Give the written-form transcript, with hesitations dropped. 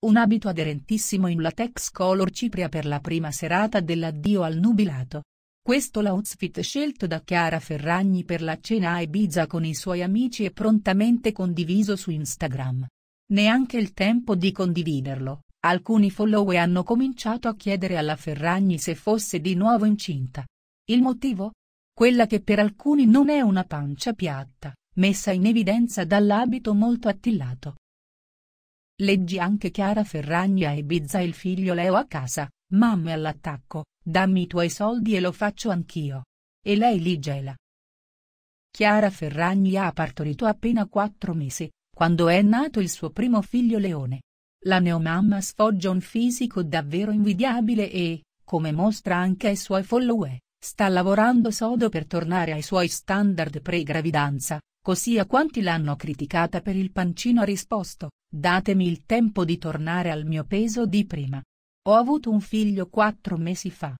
Un abito aderentissimo in latex color cipria per la prima serata dell'addio al nubilato. Questo l'outfit scelto da Chiara Ferragni per la cena a Ibiza con i suoi amici e prontamente condiviso su Instagram. Neanche il tempo di condividerlo, alcuni follower hanno cominciato a chiedere alla Ferragni se fosse di nuovo incinta. Il motivo? Quella che per alcuni non è una pancia piatta, messa in evidenza dall'abito molto attillato. Leggi anche Chiara Ferragni a Ibiza, il figlio Leo a casa, mamma all'attacco. Dammi i tuoi soldi e lo faccio anch'io. E lei li gela. Chiara Ferragni ha partorito appena 4 mesi, quando è nato il suo primo figlio Leone. La neomamma sfoggia un fisico davvero invidiabile e, come mostra anche ai suoi follower, sta lavorando sodo per tornare ai suoi standard pre-gravidanza, così a quanti l'hanno criticata per il pancino ha risposto, datemi il tempo di tornare al mio peso di prima. Ho avuto un figlio 4 mesi fa.